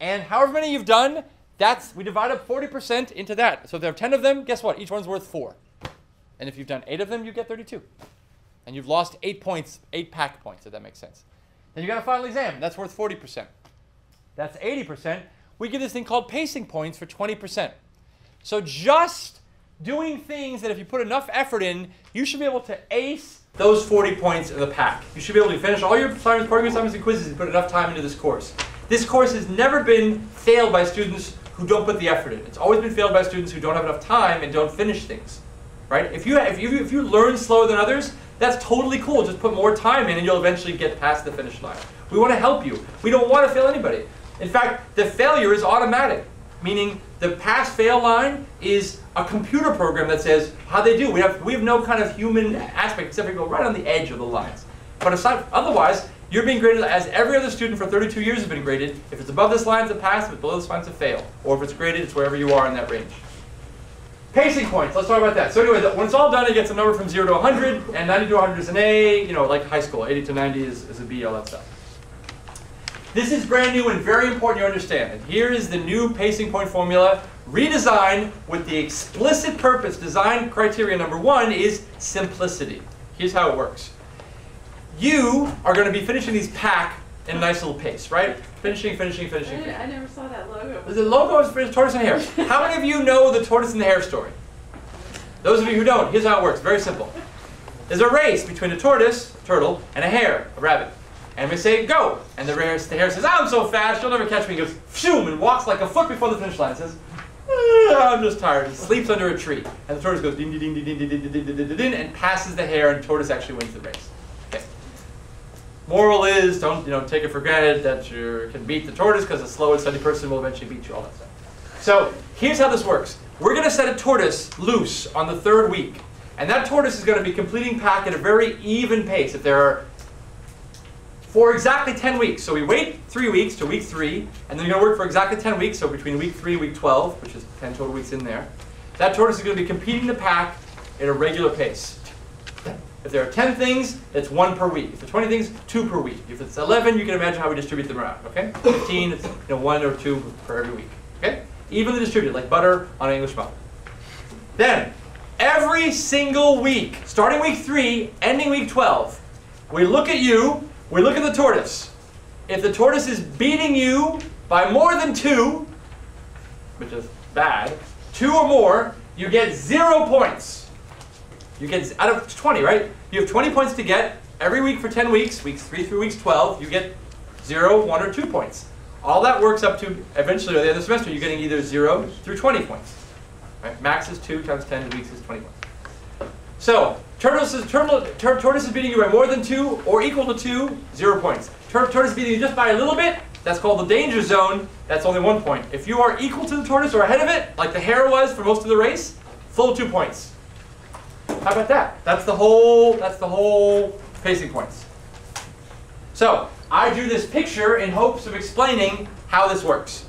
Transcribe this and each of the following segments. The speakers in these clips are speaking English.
And however many you've done, that's, we divide up 40% into that. So if there are 10 of them, guess what? Each one's worth 4. And if you've done 8 of them, you get 32. And you've lost 8 points, 8 pack points, if that makes sense. Then you got a final exam. That's worth 40%. That's 80%. We get this thing called pacing points for 20%. So just doing things that if you put enough effort in, you should be able to ace those 40 points in the pack. You should be able to finish all your assignments, program assignments, and quizzes and put enough time into this course. This course has never been failed by students who don't put the effort in. It's always been failed by students who don't have enough time and don't finish things, right? If you learn slower than others, that's totally cool. Just put more time in and you'll eventually get past the finish line. We want to help you. We don't want to fail anybody. In fact, the failure is automatic, meaning the pass-fail line is a computer program that says how they do. We have no kind of human aspect except we go right on the edge of the lines. But aside, otherwise, you're being graded as every other student for 32 years has been graded. If it's above this line, it's a pass. If it's below this line, it's a fail. Or if it's graded, it's wherever you are in that range. Pacing points, let's talk about that. So anyway, when it's all done, it gets a number from 0 to 100, and 90 to 100 is an A, you know, like high school. 80 to 90 is a B, all that stuff. This is brand new and very important you understand. And here is the new pacing point formula, redesigned with the explicit purpose. Design criteria number 1 is simplicity. Here's how it works. You are going to be finishing these pack in a nice little pace, right? Finishing. I never saw that logo. The logo is for the tortoise and hare. How many of you know the tortoise and the hare story? Those of you who don't, here's how it works. Very simple. There's a race between a tortoise, a turtle, and a hare, a rabbit. And we say, go. And the hare says, I'm so fast, you'll never catch me. He goes, shoom, and walks like a foot before the finish line. He says, I'm just tired. He sleeps under a tree. And the tortoise goes, ding, ding, ding, ding, ding, ding, ding, ding, ding, and passes the hare, and the tortoise actually wins the race. Moral is, don't take it for granted that you can beat the tortoise because a slow and steady person will eventually beat you, all that stuff. So here's how this works. We're going to set a tortoise loose on the 3rd week. And that tortoise is going to be completing pack at a very even pace. If there are, for exactly 10 weeks. So we wait 3 weeks to week 3. And then you're going to work for exactly 10 weeks. So between week 3 and week 12, which is 10 total weeks in there, that tortoise is going to be competing the pack at a regular pace. If there are 10 things, it's 1 per week. If there are 20 things, 2 per week. If it's 11, you can imagine how we distribute them around, okay? 15, it's 1 or 2 per every week, okay? Evenly distributed, like butter on an English muffin. Then, every single week, starting week 3, ending week 12, we look at you, we look at the tortoise. If the tortoise is beating you by more than 2, which is bad, 2 or more, you get 0 points. You get, out of 20, right? You have 20 points to get every week for 10 weeks, weeks 3 through weeks 12, you get 0, 1, or 2 points. All that works up to, eventually, or the other semester, you're getting either 0 through 20 points. Right? Max is 2 times 10 weeks is 20 points. So, tortoise is beating you by more than 2 or equal to 2, 0 points. Tortoise is beating you just by a little bit, that's called the danger zone, that's only 1 point. If you are equal to the tortoise or ahead of it, like the hare was for most of the race, full 2 points. How about that? That's the whole pacing points. So, I drew this picture in hopes of explaining how this works.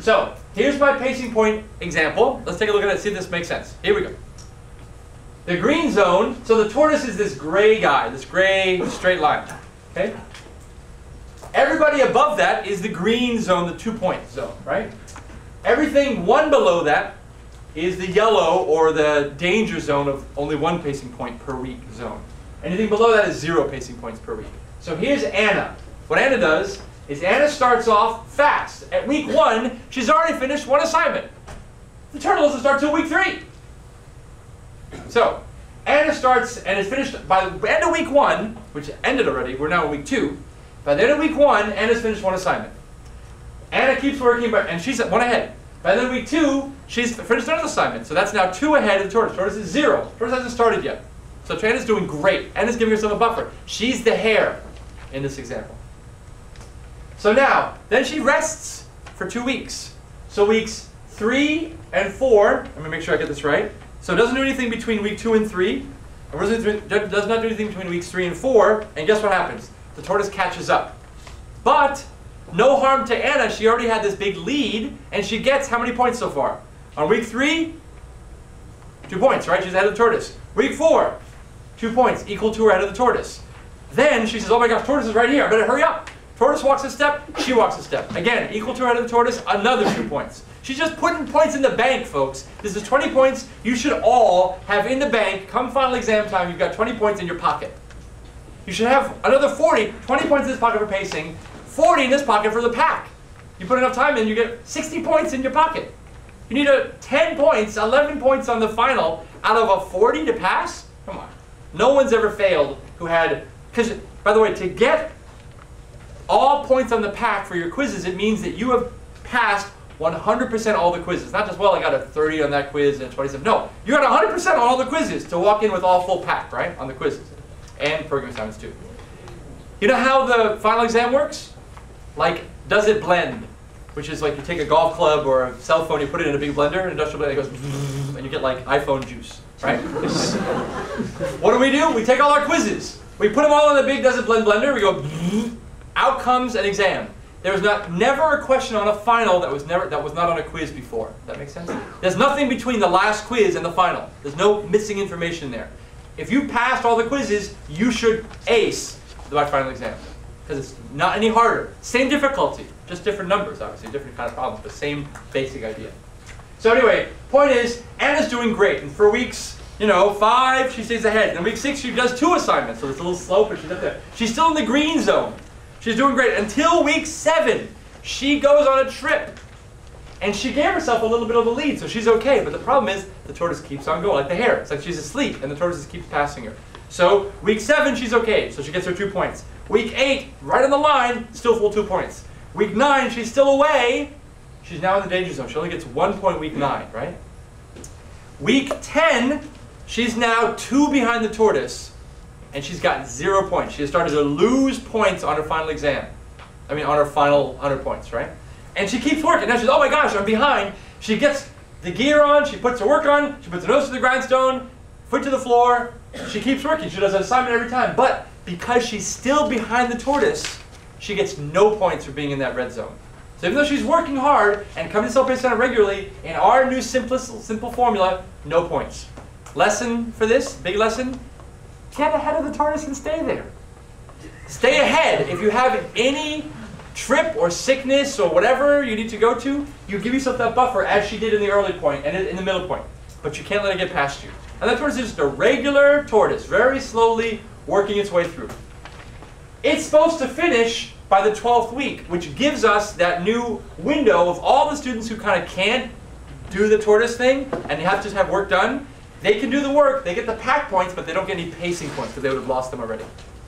So, here's my pacing point example. Let's take a look at it and see if this makes sense. Here we go. The green zone, so the tortoise is this gray guy, this gray straight line. Okay? Everybody above that is the green zone, the 2-point zone, right? Everything 1 below that is the yellow, or the danger zone of only 1 pacing point per week zone. Anything below that is 0 pacing points per week. So here's Anna. What Anna does is Anna starts off fast. At week 1, she's already finished 1 assignment. The turtle doesn't start till week 3. So Anna starts and is finished by the end of week 1, which ended already, we're now in week 2. By the end of week 1, Anna's finished 1 assignment. Anna keeps working, and she's 1 ahead. By the end of week 2, she's finished another assignment, so that's now 2 ahead of the tortoise. Tortoise is 0. Tortoise hasn't started yet. So Anna's doing great. Anna's giving herself a buffer. She's the hare in this example. So now, then she rests for 2 weeks. So weeks 3 and 4, let me make sure I get this right. So it doesn't do anything between week 2 and 3. It does not do anything between weeks 3 and 4, and guess what happens? The tortoise catches up. But no harm to Anna, she already had this big lead, and she gets how many points so far? On week 3, 2 points, right? She's ahead of the tortoise. Week 4, 2 points, equal to or ahead of the tortoise. Then she says, oh my gosh, tortoise is right here, I better hurry up. Tortoise walks a step, she walks a step. Again, equal to her head of the tortoise, another 2 points. She's just putting points in the bank, folks. This is 20 points you should all have in the bank. Come final exam time, you've got 20 points in your pocket. You should have another 40, 20 points in this pocket for pacing, 40 in this pocket for the pack. You put enough time in, you get 60 points in your pocket. You need 10 points, 11 points on the final out of a 40 to pass? Come on. No one's ever failed who had, because by the way, to get all points on the pack for your quizzes, it means that you have passed 100% all the quizzes. Not just, well, I got a 30 on that quiz and a 27. No, you got 100% on all the quizzes to walk in with all full pack, right, on the quizzes and program assignments too. You know how the final exam works? Like, does it blend? Which is like you take a golf club or a cell phone, you put it in a big blender, an industrial blender, it goes, and you get like iPhone juice, right? What do? We take all our quizzes. We put them all in the big does it blend blender, we go, out comes an exam. There was never a question on a final that was not on a quiz before. Does that make sense? There's nothing between the last quiz and the final. There's no missing information there. If you passed all the quizzes, you should ace the final exam because it's not any harder. Same difficulty, just different numbers, obviously, different kind of problems, but same basic idea. So anyway, point is, Anna's doing great, and for weeks, you know, 5, she stays ahead. And in week 6, she does 2 assignments, so it's a little slow, but she's up there. She's still in the green zone. She's doing great until week 7. She goes on a trip, and she gave herself a little bit of a lead, so she's okay. But the problem is the tortoise keeps on going, like the hare. It's like she's asleep, and the tortoise keeps passing her. So week 7, she's okay, so she gets her 2 points. Week 8, right on the line, still full 2 points. Week 9, she's still away. She's now in the danger zone. She only gets 1 point week 9, right? Week 10, she's now 2 behind the tortoise, and she's gotten 0 points. She has started to lose points on her final exam. I mean, on her final 100 points, right? And she keeps working. Now she's, oh my gosh, I'm behind. She gets the gear on, she puts her work on, she puts her nose to the grindstone, foot to the floor. She keeps working. She does an assignment every time. But because she's still behind the tortoise, she gets no points for being in that red zone. So even though she's working hard and coming to self-paced assignment regularly, in our new simple formula, no points. Lesson for this, big lesson, get ahead of the tortoise and stay there. Stay ahead. If you have any trip or sickness or whatever you need to go to, you give yourself that buffer as she did in the early point and in the middle point. But you can't let it get past you. And that tortoise is just a regular tortoise, very slowly working its way through. It's supposed to finish by the 12th week, which gives us that new window of all the students who kind of can't do the tortoise thing and have to have work done. They can do the work, they get the pack points, but they don't get any pacing points because they would have lost them already.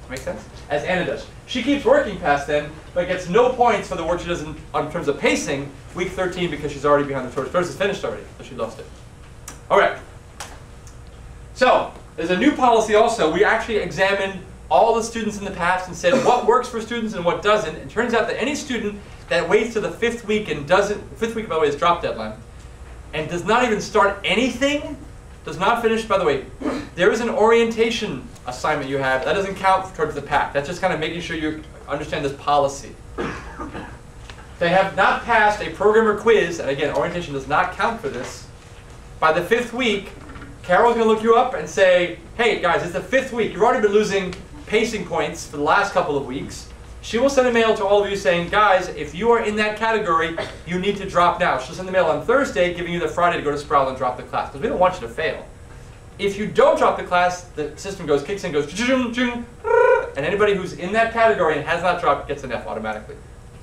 Make sense? As Anna does. She keeps working past them, but gets no points for the work she does in terms of pacing week 13 because she's already behind the tortoise. The tortoise is finished already, so she lost it. All right. So there's a new policy also. We actually examined all the students in the past and said what works for students and what doesn't. It turns out that any student that waits to the 5th week and doesn't, 5th week by the way is drop deadline, and does not even start anything, does not finish, by the way, there is an orientation assignment you have. That doesn't count towards the pack. That's just kind of making sure you understand this policy. They have not passed a program or quiz, and again, orientation does not count for this. By the 5th week, Carol's going to look you up and say, hey guys, it's the 5th week. You've already been losing pacing points for the last couple of weeks. She will send a mail to all of you saying, guys, if you are in that category, you need to drop now. She'll send the mail on Thursday, giving you the Friday to go to Sproul and drop the class, because we don't want you to fail. If you don't drop the class, the system goes, kicks in, goes, and anybody who's in that category and has not dropped gets an F automatically.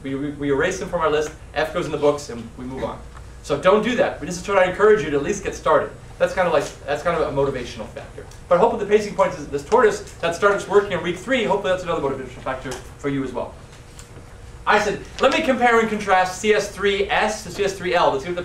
We erase them from our list, F goes in the books, and we move on. So don't do that. This is trying to encourage you to at least get started. That's kind of like, that's kind of a motivational factor. But hopefully the pacing points is this tortoise that starts working in week 3, hopefully that's another motivational factor for you as well. I said, let me compare and contrast CS3S to CS3L to see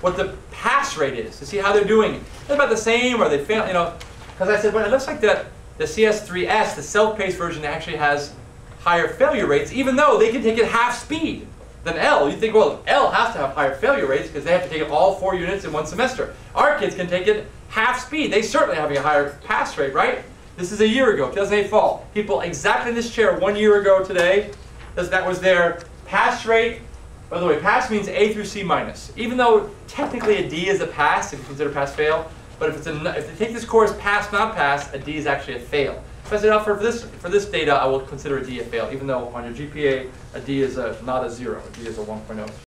what the pass rate is, to see how they're doing. They're about the same, or they fail, you know. Because I said, well, it looks like the CS3S, the self-paced version, actually has higher failure rates, even though they can take it half speed than L. You think, well, L has to have higher failure rates because they have to take it all 4 units in 1 semester. Our kids can take it half speed. They certainly have a higher pass rate, right? This is a year ago, 2008 fall. People exactly in this chair 1 year ago today, that was their pass rate. By the way, pass means A through C minus. Even though technically a D is a pass, if you consider pass fail, but if they take this course pass, not pass, a D is actually a fail. If I said, now for this data, I will consider a D a fail, even though on your GPA, a D is not a 0, a D is a 1.0.